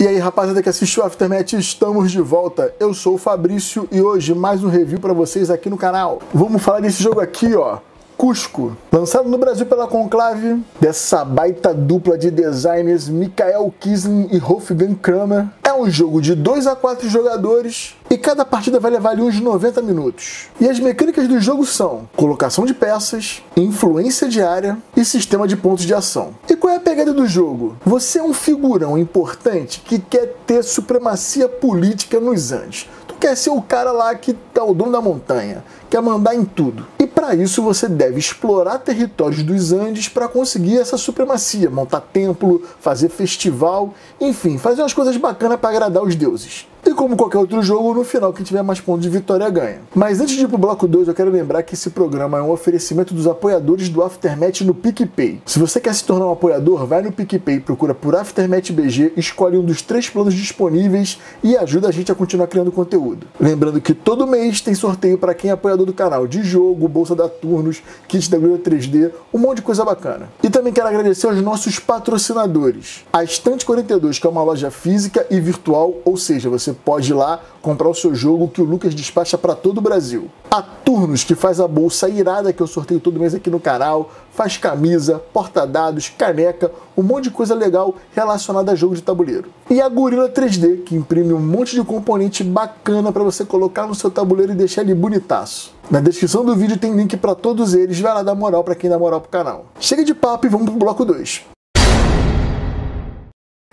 E aí, rapaziada que assistiu o Aftermath, estamos de volta. Eu sou o Fabrício e hoje mais um review pra vocês aqui no canal. Vamos falar desse jogo aqui, ó, Cusco. Lançado no Brasil pela Conclave, dessa baita dupla de designers Michael Kiesling e Wolfgang Kramer. É um jogo de 2 a 4 jogadores e cada partida vai levar ali uns 90 minutos. E as mecânicas do jogo são colocação de peças, influência de área e sistema de pontos de ação. E qual é a pegada do jogo? Você é um figurão importante que quer ter supremacia política nos Andes. Tu quer ser o cara lá que tá o dono da montanha, quer mandar em tudo. E para isso você deve explorar territórios dos Andes para conseguir essa supremacia, montar templo, fazer festival, enfim, fazer umas coisas bacanas para agradar os deuses. E como qualquer outro jogo, no final quem tiver mais pontos de vitória ganha. Mas antes de ir pro bloco 2, eu quero lembrar que esse programa é um oferecimento dos apoiadores do Aftermath no PicPay. Se você quer se tornar um apoiador, vai no PicPay, procura por Aftermath BG, escolhe um dos 3 planos disponíveis e ajuda a gente a continuar criando conteúdo. Lembrando que todo mês tem sorteio para quem é apoiador do canal, de jogo, bolsa da Turnos, kit da Gorila 3D, um monte de coisa bacana. E também quero agradecer aos nossos patrocinadores. A Estante 42, que é uma loja física e virtual, ou seja, você pode ir lá comprar o seu jogo que o Lucas despacha para todo o Brasil. A Turnos, que faz a bolsa irada que eu sorteio todo mês aqui no canal, faz camisa, porta-dados, caneca, um monte de coisa legal relacionada a jogo de tabuleiro. E a Gorila 3D, que imprime um monte de componente bacana para você colocar no seu tabuleiro e deixar ele bonitaço. Na descrição do vídeo tem link para todos eles, vai lá dar moral para quem dá moral pro canal. Chega de papo e vamos pro bloco 2.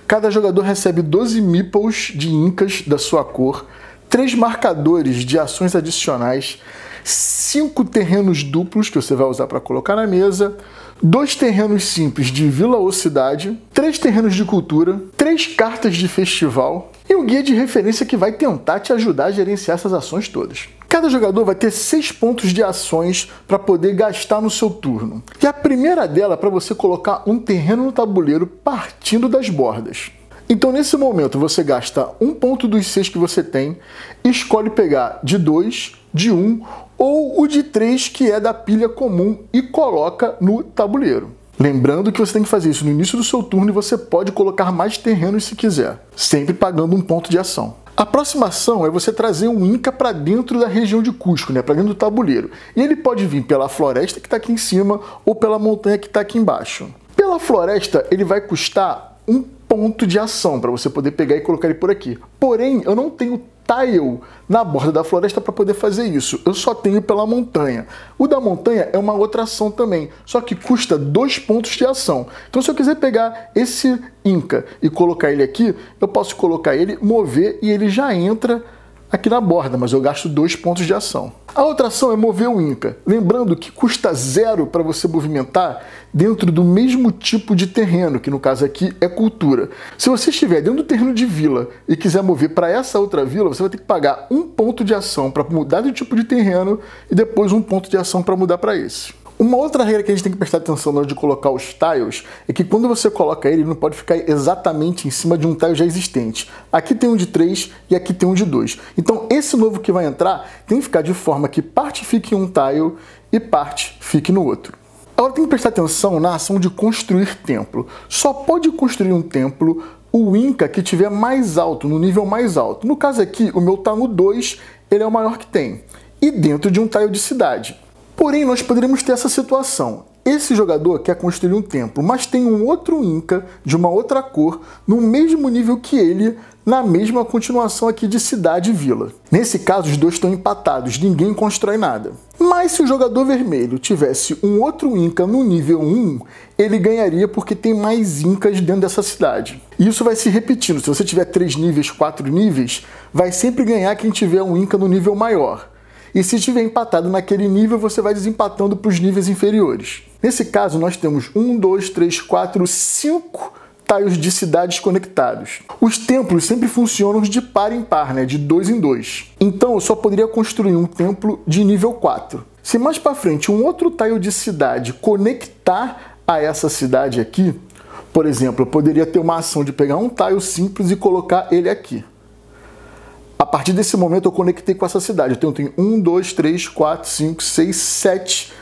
Cada jogador recebe 12 meeples de incas da sua cor, 3 marcadores de ações adicionais, 5 terrenos duplos que você vai usar para colocar na mesa, 2 terrenos simples de vila ou cidade, 3 terrenos de cultura, 3 cartas de festival e um guia de referência que vai tentar te ajudar a gerenciar essas ações todas. Cada jogador vai ter 6 pontos de ações para poder gastar no seu turno. E a primeira dela é para você colocar um terreno no tabuleiro partindo das bordas. Então nesse momento você gasta um ponto dos 6 que você tem, escolhe pegar de 2, de 1 ou o de 3 que é da pilha comum e coloca no tabuleiro. Lembrando que você tem que fazer isso no início do seu turno e você pode colocar mais terrenos se quiser, sempre pagando um ponto de ação. A próxima ação é você trazer um Inca para dentro da região de Cusco, né? Para dentro do tabuleiro. E ele pode vir pela floresta que está aqui em cima ou pela montanha que está aqui embaixo. Pela floresta ele vai custar um ponto de ação para você poder pegar e colocar ele por aqui. Porém, eu não tenho tile na borda da floresta para poder fazer isso. Eu só tenho pela montanha. O da montanha é uma outra ação também, só que custa 2 pontos de ação. Então se eu quiser pegar esse Inca e colocar ele aqui, eu posso colocar ele, mover e ele já entra aqui na borda, mas eu gasto 2 pontos de ação. A outra ação é mover o Inca. Lembrando que custa 0 para você movimentar dentro do mesmo tipo de terreno, que no caso aqui é cultura. Se você estiver dentro do terreno de vila e quiser mover para essa outra vila, você vai ter que pagar um ponto de ação para mudar de tipo de terreno e depois um ponto de ação para mudar para esse. Uma outra regra que a gente tem que prestar atenção na hora de colocar os tiles é que quando você coloca ele, ele não pode ficar exatamente em cima de um tile já existente. Aqui tem um de 3 e aqui tem um de 2. Então esse novo que vai entrar tem que ficar de forma que parte fique em um tile e parte fique no outro. Agora tem que prestar atenção na ação de construir templo. Só pode construir um templo o Inca que tiver mais alto, no nível mais alto. No caso aqui, o meu está no 2, ele é o maior que tem. E dentro de um tile de cidade. Porém, nós poderíamos ter essa situação. Esse jogador quer construir um templo, mas tem um outro Inca, de uma outra cor, no mesmo nível que ele, na mesma continuação aqui de cidade e vila. Nesse caso, os dois estão empatados, ninguém constrói nada. Mas se o jogador vermelho tivesse um outro Inca no nível 1, ele ganharia porque tem mais Incas dentro dessa cidade. E isso vai se repetindo. Se você tiver 3 níveis, 4 níveis, vai sempre ganhar quem tiver um Inca no nível maior. E se estiver empatado naquele nível, você vai desempatando para os níveis inferiores. Nesse caso, nós temos 1, 2, 3, 4, 5 tiles de cidades conectados. Os templos sempre funcionam de par em par, né? De 2 em 2. Então, eu só poderia construir um templo de nível 4. Se mais para frente um outro tile de cidade conectar a essa cidade aqui, por exemplo, eu poderia ter uma ação de pegar um tile simples e colocar ele aqui. A partir desse momento eu conectei com essa cidade. Então eu tenho 1, 2, 3, 4, 5, 6, 7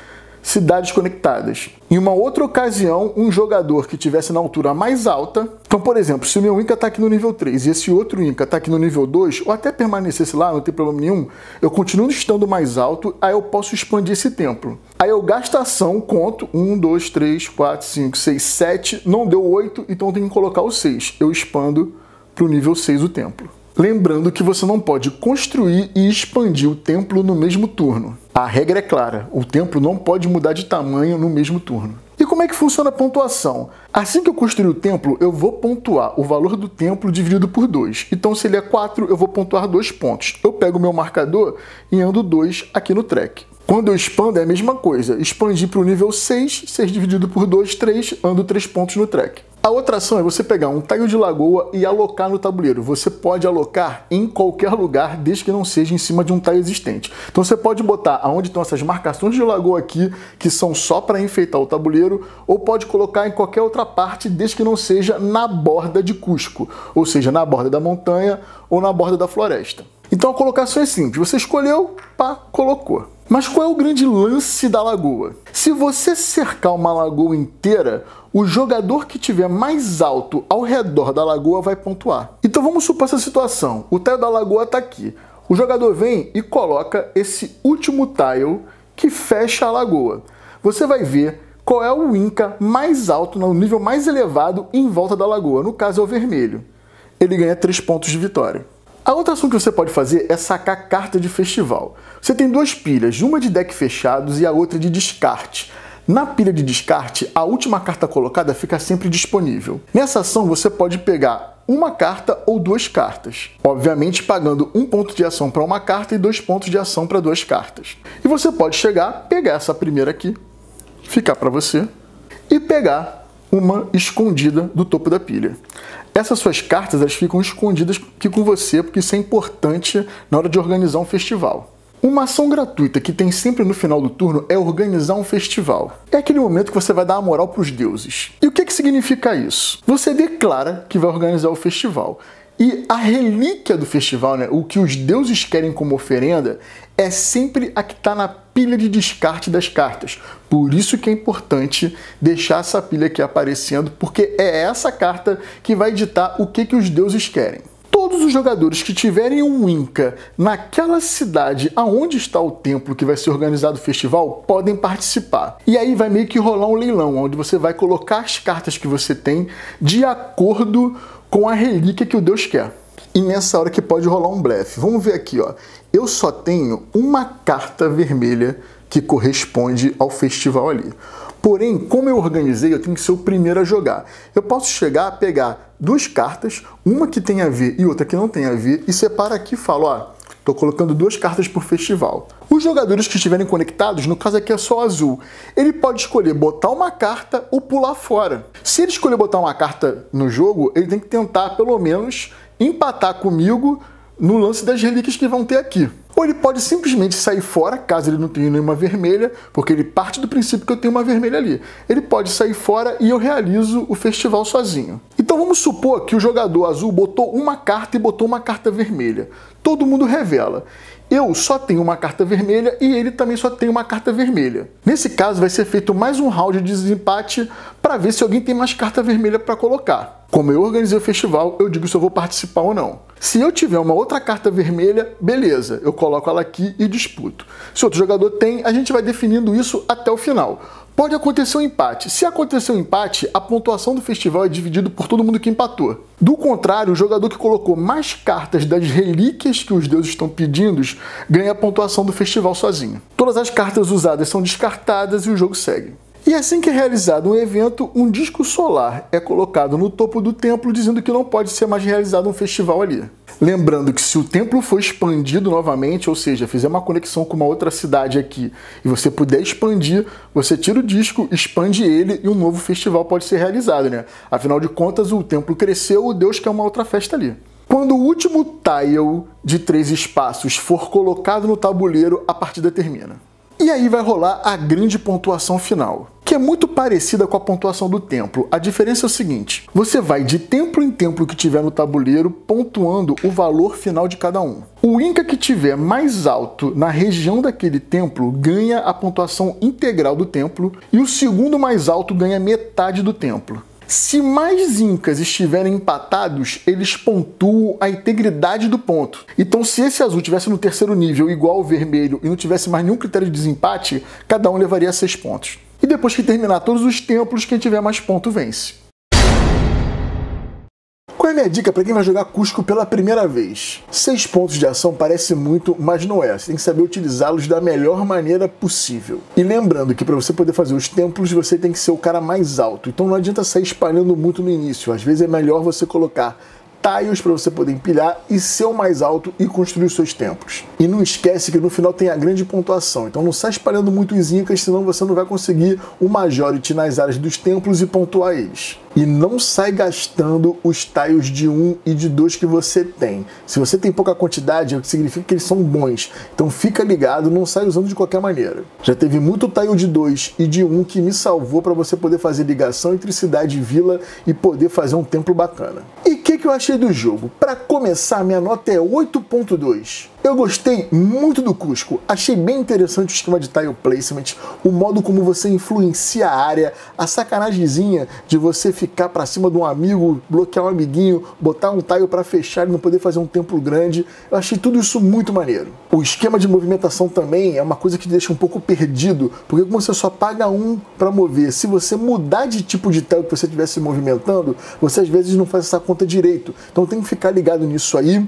cidades conectadas. Em uma outra ocasião, um jogador que estivesse na altura mais alta, então, por exemplo, se o meu Inca está aqui no nível 3 e esse outro Inca está aqui no nível 2, ou até permanecesse lá, não tem problema nenhum, eu continuo estando mais alto, aí eu posso expandir esse templo. Aí eu gasto a ação, conto, 1, 2, 3, 4, 5, 6, 7, não deu 8, então eu tenho que colocar o 6. Eu expando para o nível 6 o templo. Lembrando que você não pode construir e expandir o templo no mesmo turno. A regra é clara, o templo não pode mudar de tamanho no mesmo turno. E como é que funciona a pontuação? Assim que eu construir o templo, eu vou pontuar o valor do templo dividido por 2. Então, se ele é 4, eu vou pontuar 2 pontos. Eu pego o meu marcador e ando 2 aqui no track. Quando eu expando é a mesma coisa, expandir para o nível 6, 6 dividido por 2, 3, ando 3 pontos no track. A outra ação é você pegar um taio de lagoa e alocar no tabuleiro. Você pode alocar em qualquer lugar, desde que não seja em cima de um taio existente. Então você pode botar aonde estão essas marcações de lagoa aqui, que são só para enfeitar o tabuleiro, ou pode colocar em qualquer outra parte, desde que não seja na borda de Cusco, ou seja, na borda da montanha ou na borda da floresta. Então a colocação é simples, você escolheu, pá, colocou. Mas qual é o grande lance da lagoa? Se você cercar uma lagoa inteira, o jogador que tiver mais alto ao redor da lagoa vai pontuar. Então vamos supor essa situação, o tile da lagoa está aqui. O jogador vem e coloca esse último tile que fecha a lagoa. Você vai ver qual é o Inca mais alto, no nível mais elevado, em volta da lagoa. No caso é o vermelho. Ele ganha 3 pontos de vitória. A outra ação que você pode fazer é sacar carta de festival. Você tem duas pilhas, uma de deck fechados e a outra de descarte. Na pilha de descarte, a última carta colocada fica sempre disponível. Nessa ação você pode pegar uma carta ou duas cartas. Obviamente pagando 1 ponto de ação para uma carta e 2 pontos de ação para duas cartas. E você pode chegar, pegar essa primeira aqui, ficar para você, e pegar uma escondida do topo da pilha. Essas suas cartas elas ficam escondidas aqui com você, porque isso é importante na hora de organizar um festival. Uma ação gratuita que tem sempre no final do turno é organizar um festival. É aquele momento que você vai dar a moral para os deuses. E o que significa isso? Você declara que vai organizar o festival. E a relíquia do festival, né, o que os deuses querem como oferenda, é sempre a que está na pilha de descarte das cartas. Por isso que é importante deixar essa pilha aqui aparecendo, porque é essa carta que vai ditar o que os deuses querem. Todos os jogadores que tiverem um Inca naquela cidade aonde está o templo que vai ser organizado o festival, podem participar. E aí vai meio que rolar um leilão, onde você vai colocar as cartas que você tem de acordo com a relíquia que o Deus quer. E nessa hora que pode rolar um blefe. Vamos ver aqui, ó. Eu só tenho uma carta vermelha que corresponde ao festival ali. Porém, como eu organizei, eu tenho que ser o primeiro a jogar. Eu posso chegar a pegar duas cartas, uma que tem a ver e outra que não tem a ver, e separa aqui e falo, ó, tô colocando duas cartas por festival. Os jogadores que estiverem conectados, no caso aqui é só azul, ele pode escolher botar uma carta ou pular fora. Se ele escolher botar uma carta no jogo, ele tem que tentar, pelo menos, empatar comigo no lance das relíquias que vão ter aqui. Ou ele pode simplesmente sair fora, caso ele não tenha nenhuma vermelha, porque ele parte do princípio que eu tenho uma vermelha ali. Ele pode sair fora e eu realizo o festival sozinho. Então vamos supor que o jogador azul botou uma carta e botou uma carta vermelha. Todo mundo revela. Eu só tenho uma carta vermelha e ele também só tem uma carta vermelha. Nesse caso vai ser feito mais um round de desempate para ver se alguém tem mais carta vermelha para colocar. Como eu organizei o festival, eu digo se eu vou participar ou não. Se eu tiver uma outra carta vermelha, beleza, eu coloco ela aqui e disputo. Se outro jogador tem, a gente vai definindo isso até o final. Pode acontecer um empate. Se acontecer um empate, a pontuação do festival é dividida por todo mundo que empatou. Do contrário, o jogador que colocou mais cartas das relíquias que os deuses estão pedindo ganha a pontuação do festival sozinho. Todas as cartas usadas são descartadas e o jogo segue. E assim que é realizado um evento, um disco solar é colocado no topo do templo, dizendo que não pode ser mais realizado um festival ali. Lembrando que se o templo for expandido novamente, ou seja, fizer uma conexão com uma outra cidade aqui e você puder expandir, você tira o disco, expande ele e um novo festival pode ser realizado, né? Afinal de contas, o templo cresceu, o Deus quer uma outra festa ali. Quando o último tile de 3 espaços for colocado no tabuleiro, a partida termina. E aí vai rolar a grande pontuação final, que que é muito parecida com a pontuação do templo. A diferença é o seguinte: você vai de templo em templo que tiver no tabuleiro, pontuando o valor final de cada um. O Inca que tiver mais alto na região daquele templo ganha a pontuação integral do templo, e o segundo mais alto ganha metade do templo. Se mais Incas estiverem empatados, eles pontuam a integridade do ponto. Então, se esse azul tivesse no terceiro nível igual ao vermelho e não tivesse mais nenhum critério de desempate, cada um levaria 6 pontos. E depois que terminar todos os templos, quem tiver mais ponto vence. Qual é a minha dica para quem vai jogar Cusco pela primeira vez? 6 pontos de ação parece muito, mas não é. Você tem que saber utilizá-los da melhor maneira possível. E lembrando que para você poder fazer os templos, você tem que ser o cara mais alto. Então não adianta sair espalhando muito no início. Às vezes é melhor você colocar tiles para você poder empilhar e ser o mais alto e construir os seus templos. E não esquece que no final tem a grande pontuação, então não sai espalhando muito os Incas, senão você não vai conseguir o majority nas áreas dos templos e pontuar eles. E não sai gastando os tiles de 1 e de 2 que você tem. Se você tem pouca quantidade, significa que eles são bons, então fica ligado, não sai usando de qualquer maneira. Já teve muito tile de 2 e de 1 que me salvou para você poder fazer ligação entre cidade e vila e poder fazer um templo bacana. E o que eu achei do jogo? Para começar, minha nota é 8.2. Eu gostei muito do Cusco, achei bem interessante o esquema de tile placement, o modo como você influencia a área, a sacanagemzinha de você ficar pra cima de um amigo, bloquear um amiguinho, botar um tile pra fechar e não poder fazer um templo grande. Eu achei tudo isso muito maneiro. O esquema de movimentação também é uma coisa que te deixa um pouco perdido, porque como você só paga um pra mover, se você mudar de tipo de tile que você estiver se movimentando, você às vezes não faz essa conta direito. Então tem que ficar ligado nisso aí,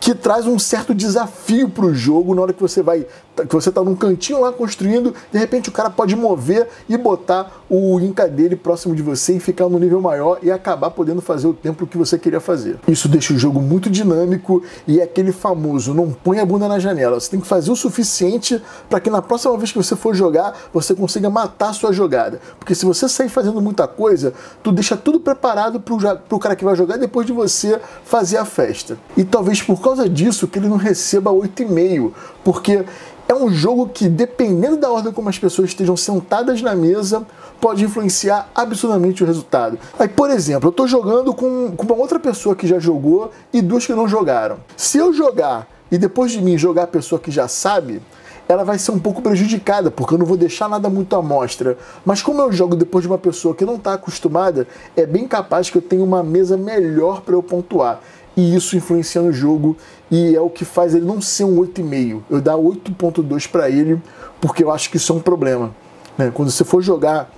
que traz um certo desafio para o jogo na hora que você tá num cantinho lá construindo, de repente o cara pode mover e botar o Inca dele próximo de você e ficar no nível maior e acabar podendo fazer o templo que você queria fazer. Isso deixa o jogo muito dinâmico e é aquele famoso, não põe a bunda na janela, você tem que fazer o suficiente para que na próxima vez que você for jogar, você consiga matar a sua jogada. Porque se você sair fazendo muita coisa, tu deixa tudo preparado para o cara que vai jogar depois de você fazer a festa. E talvez por causa disso que ele não receba 8,5, porque é um jogo que, dependendo da ordem como as pessoas estejam sentadas na mesa, pode influenciar absurdamente o resultado. Aí, por exemplo, eu tô jogando com uma outra pessoa que já jogou e 2 que não jogaram. Se eu jogar e depois de mim jogar a pessoa que já sabe, ela vai ser um pouco prejudicada, porque eu não vou deixar nada muito à mostra. Mas como eu jogo depois de uma pessoa que não está acostumada, é bem capaz que eu tenha uma mesa melhor para eu pontuar. E isso influencia no jogo, e é o que faz ele não ser um 8,5. Eu dar 8.2 para ele, porque eu acho que isso é um problema, né? Quando você for jogar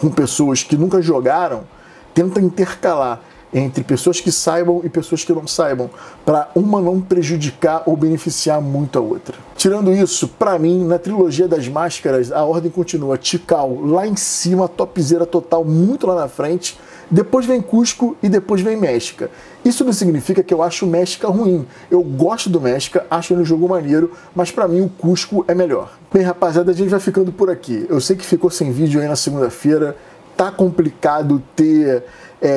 com pessoas que nunca jogaram, tenta intercalar entre pessoas que saibam e pessoas que não saibam, para uma não prejudicar ou beneficiar muito a outra. Tirando isso, para mim, na trilogia das máscaras, a ordem continua Tikal lá em cima, topzera total, muito lá na frente. Depois vem Cusco e depois vem Mexica. Isso não significa que eu acho Mexica ruim. Eu gosto do Mexica, acho ele um jogo maneiro, mas para mim o Cusco é melhor. Bem, rapaziada, a gente vai ficando por aqui. Eu sei que ficou sem vídeo aí na segunda-feira. Tá complicado ter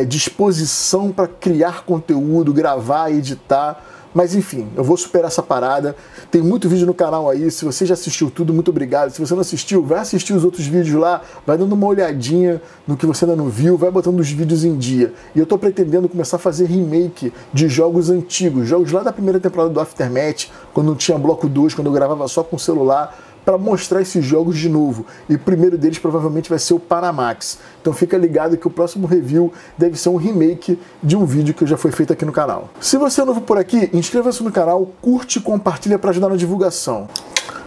disposição para criar conteúdo, gravar, editar. Mas enfim, eu vou superar essa parada. Tem muito vídeo no canal aí. Se você já assistiu tudo, muito obrigado. Se você não assistiu, vai assistir os outros vídeos lá. Vai dando uma olhadinha no que você ainda não viu. Vai botando os vídeos em dia. E eu tô pretendendo começar a fazer remake de jogos antigos. Jogos lá da primeira temporada do Aftermath, quando não tinha bloco 2, quando eu gravava só com o celular, para mostrar esses jogos de novo. E o primeiro deles provavelmente vai ser o Paramax. Então fica ligado que o próximo review deve ser um remake de um vídeo que já foi feito aqui no canal. Se você é novo por aqui, inscreva-se no canal, curte e compartilha para ajudar na divulgação.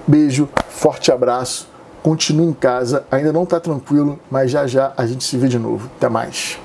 Beijo, forte abraço, continue em casa, ainda não tá tranquilo, mas já já a gente se vê de novo. Até mais.